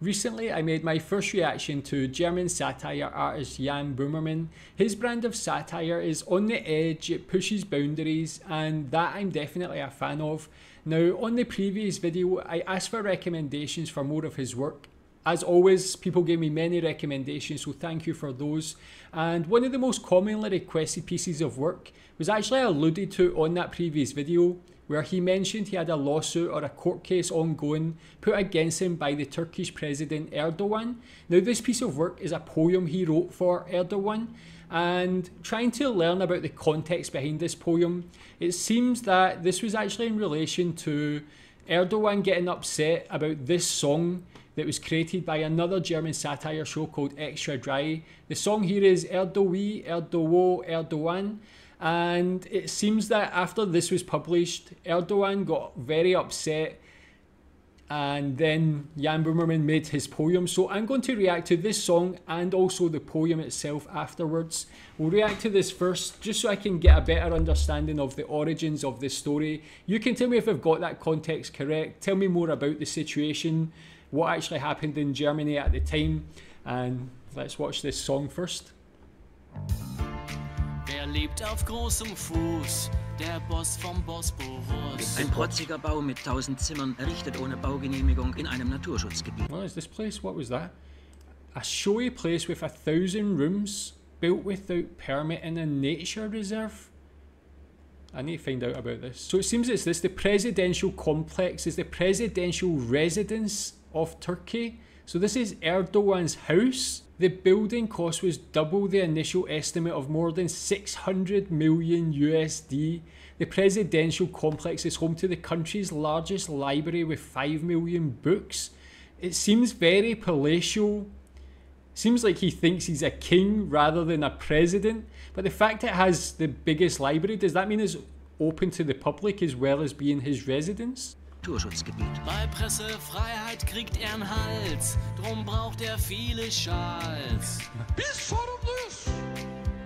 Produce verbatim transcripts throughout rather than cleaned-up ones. Recently, I made my first reaction to German satire artist Jan Böhmermann. His brand of satire is on the edge, it pushes boundaries, and that I'm definitely a fan of. Now, on the previous video, I asked for recommendations for more of his work. As always, people gave me many recommendations, so thank you for those. And one of the most commonly requested pieces of work was actually alluded to on that previous video, where he mentioned he had a lawsuit or a court case ongoing put against him by the Turkish President Erdogan. Now, this piece of work is a poem he wrote for Erdogan, and trying to learn about the context behind this poem, it seems that this was actually in relation to Erdogan getting upset about this song that was created by another German satire show called Extra Dry. The song here is Erdoğan, Erdoğan, Erdoğan. And it seems that after this was published, Erdogan got very upset, and then Jan Böhmermann made his poem. So I'm going to react to this song and also the poem itself afterwards. We'll react to this first, just so I can get a better understanding of the origins of this story. You can tell me if I've got that context correct. Tell me more about the situation, what actually happened in Germany at the time, and let's watch this song first. Wer lebt auf großem Fuß, der Boss vom Bosporus. Ein protziger Bau mit tausend Zimmern, errichtet ohne Baugenehmigung in einem Naturschutzgebiet. What is this place? What was that? A showy place with a thousand rooms, built without permit in a nature reserve? I need to find out about this. So it seems it's this, the presidential complex is the presidential residence of Turkey. So this is Erdogan's house. The building cost was double the initial estimate of more than six hundred million U S D. The presidential complex is home to the country's largest library with five million books. It seems very palatial. Seems like he thinks he's a king rather than a president. But the fact it has the biggest library, does that mean it's open to the public as well as being his residence? Naturschutzgebiet. Bei Pressefreiheit kriegt er einen Hals, drum braucht er viele Schals. Biz sorumluyuz,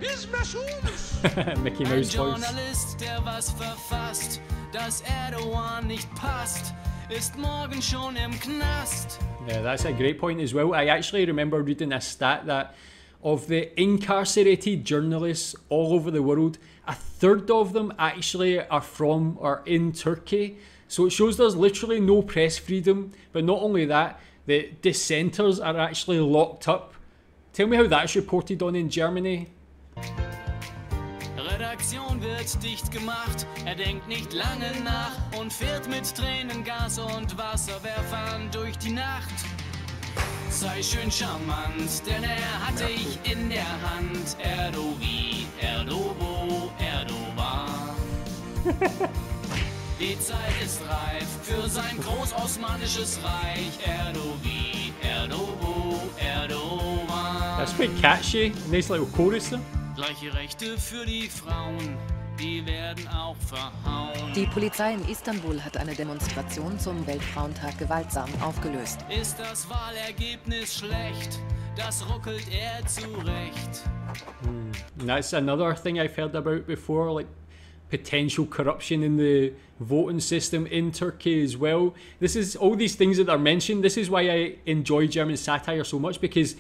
biz mesulüz. Mickey Mouse voice. Ein Journalist, der was verfasst, dass Erdogan nicht passt. Yeah, that's a great point as well. I actually remember reading a stat that of the incarcerated journalists all over the world, a third of them actually are from or in Turkey. So it shows there's literally no press freedom. But not only that, the dissenters are actually locked up. Tell me how that's reported on in Germany. Redaktion wird dicht gemacht, er denkt nicht lange nach und fährt mit Tränen Gas und Wasserwerfern durch die Nacht. Sei schön charmant, denn er hatte ich in der Hand. Erdogan, Erdobo, Erdogan. Die Zeit ist reif für sein großosmanisches Reich. Erdogan, Erdobo, Erdogan. That's pretty catchy. Nice little chorus there. Gleiche Rechte für die Frauen, die werden auch verhauen. Die Polizei in Istanbul hat eine Demonstration zum Weltfrauentag gewaltsam aufgelöst. Ist das Wahlergebnis schlecht, das ruckelt er zurecht. Hmm. That's another thing I've heard about before, like potential corruption in the voting system in Turkey as well. This is all these things that are mentioned. This is why I enjoy German satire so much, because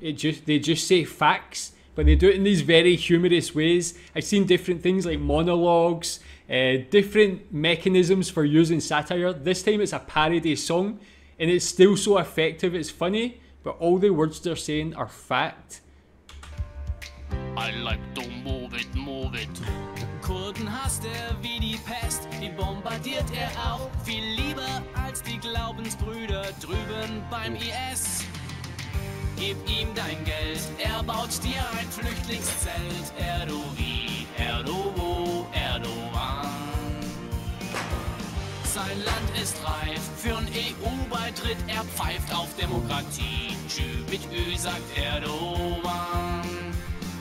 it just they just say facts. But they do it in these very humorous ways. I've seen different things like monologues, uh, different mechanisms for using satire. This time it's a parody song, and it's still so effective, it's funny, but all the words they're saying are fact. I like to move it, move it. Kurden hasst er wie die Pest, die bombardiert er auch viel lieber als die Glaubensbrüder drüben beim I S. Gib ihm dein Geld, er baut dir ein Flüchtlingszelt. Erdogan, Erdobo, Erdogan. Sein Land ist reif für einen E U-Beitritt, er pfeift auf Demokratie. Tschü mit Ö, sagt Erdogan.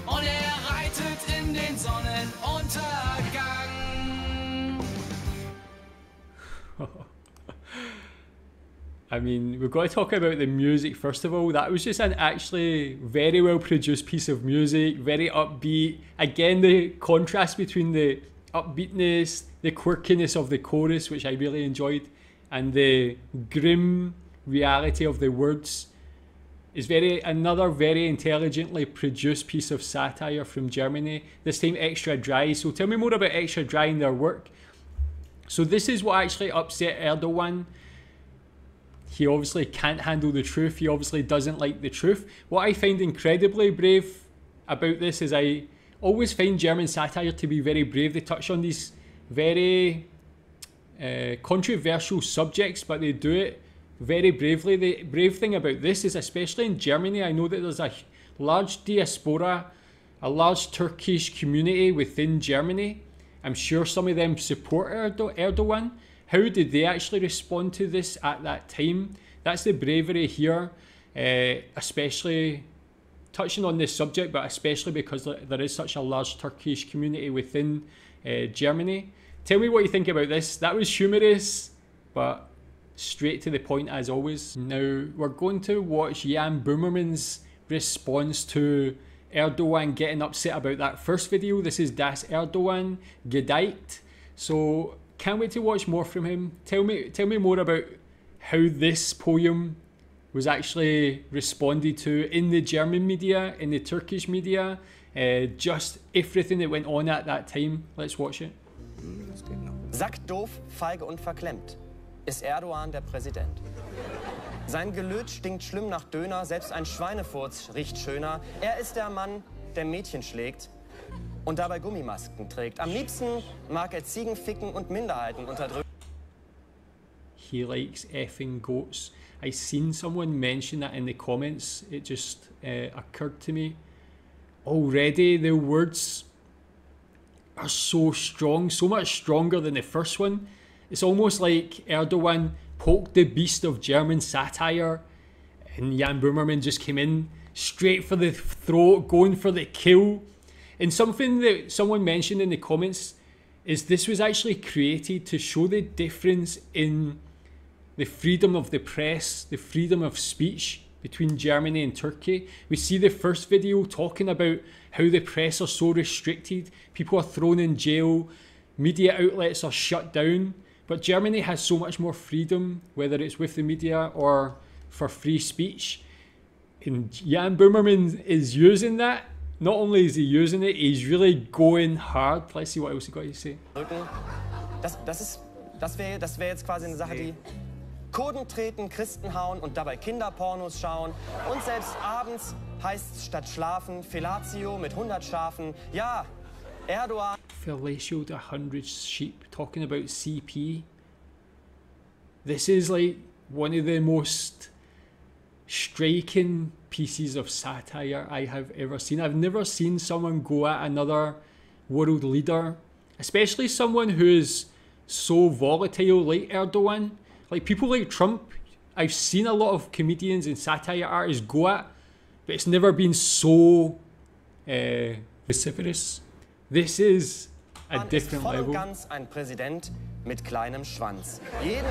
Und er reitet in den Sonnenuntergang. I mean, we've got to talk about the music first of all. That was just an actually very well produced piece of music, very upbeat. Again, the contrast between the upbeatness, the quirkiness of the chorus, which I really enjoyed, and the grim reality of the words is very another very intelligently produced piece of satire from Germany, this time Extra Dry. So tell me more about Extra Dry and their work. So this is what actually upset Erdogan. He obviously can't handle the truth. He obviously doesn't like the truth. What I find incredibly brave about this is I always find German satire to be very brave. They touch on these very uh, controversial subjects, but they do it very bravely. The brave thing about this is, especially in Germany, I know that there's a large diaspora, a large Turkish community within Germany. I'm sure some of them support Erdo Erdogan. How did they actually respond to this at that time? That's the bravery here, uh, especially touching on this subject, but especially because there is such a large Turkish community within uh, Germany. Tell me what you think about this. That was humorous, but straight to the point as always. Now we're going to watch Jan Böhmermann's response to Erdogan getting upset about that first video. This is Das Erdogan Gedicht. So can't wait to watch more from him. Tell me, tell me more about how this poem was actually responded to in the German media, in the Turkish media, uh, just everything that went on at that time. Let's watch it. Sackdoof, feige und verklemmt. Ist Erdogan der Präsident. Sein Gelöt stinkt schlimm nach Döner, selbst ein Schweinefurz riecht schöner. Er ist der Mann, der Mädchen schlägt und dabei Gummimasken trägt. Am liebsten mag er Ziegen ficken und Minderheiten unterdrücken. He likes effing goats. I seen someone mention that in the comments. It just uh, occurred to me. Already the words are so strong, so much stronger than the first one. It's almost like Erdogan poked the beast of German satire and Jan Böhmermann just came in straight for the throat, going for the kill. And something that someone mentioned in the comments is this was actually created to show the difference in the freedom of the press, the freedom of speech between Germany and Turkey. We see the first video talking about how the press are so restricted, people are thrown in jail, media outlets are shut down. But Germany has so much more freedom, whether it's with the media or for free speech. And Jan Böhmermann is using that. Not only is he using it, he's really going hard. Let's see what else he got to say. Das, das ist, das wäre, das wäre jetzt quasi eine Sache, die Kurden treten, Christen hauen und dabei Kinderpornos schauen. Und selbst abends heißt statt schlafen Fellatio mit hundert Schafen. Ja, Erdogan. Fellatioed a hundred sheep, talking about C P. This is like one of the most striking pieces of satire I have ever seen. I've never seen someone go at another world leader, especially someone who is so volatile like Erdogan. Like people like Trump, I've seen a lot of comedians and satire artists go at, but it's never been so uh, vociferous. This is a different level. Voll und ganz ein Präsident mit kleinem Schwanz. Jeden,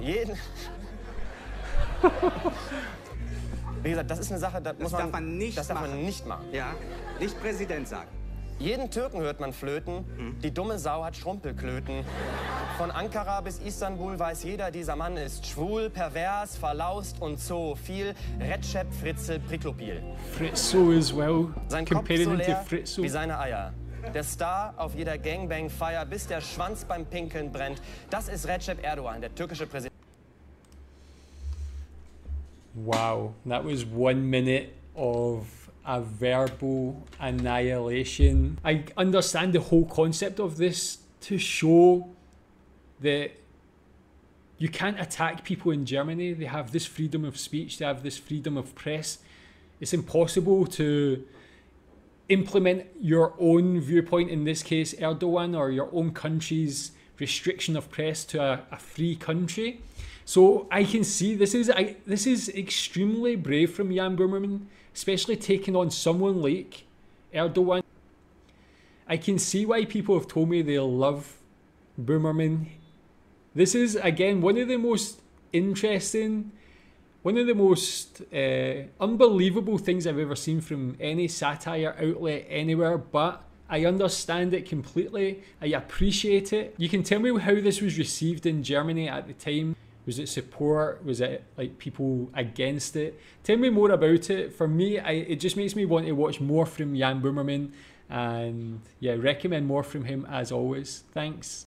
jeden. Wie gesagt, das ist eine Sache, da das muss man, darf man nicht das darf machen. man nicht machen. Ja, nicht Präsident sagen. Jeden Türken hört man flöten. Hm? Die dumme Sau hat Schrumpelklöten. Von Ankara bis Istanbul weiß jeder, dieser Mann ist schwul, pervers, verlaust und so viel. Recep, Fritzel, Priklopil. Fritzo as well. Sein Kopf so leer wie seine Eier. Der Star auf jeder Gangbang-Feier, bis der Schwanz beim Pinkeln brennt. Das ist Recep Erdogan, der türkische Präsident. Wow, that was one minute of a verbal annihilation. I understand the whole concept of this to show that you can't attack people in Germany. They have this freedom of speech, they have this freedom of press. It's impossible to implement your own viewpoint, in this case Erdogan, or your own country's restriction of press to a, a free country. So I can see this is I, this is extremely brave from Jan Böhmermann, especially taking on someone like Erdogan. I can see why people have told me they love Böhmermann. This is again one of the most interesting, one of the most uh, unbelievable things I've ever seen from any satire outlet anywhere, but I understand it completely, I appreciate it. You can tell me how this was received in Germany at the time. Was it support? Was it like people against it? Tell me more about it. For me, I, it just makes me want to watch more from Jan Böhmermann, and yeah, recommend more from him as always. Thanks.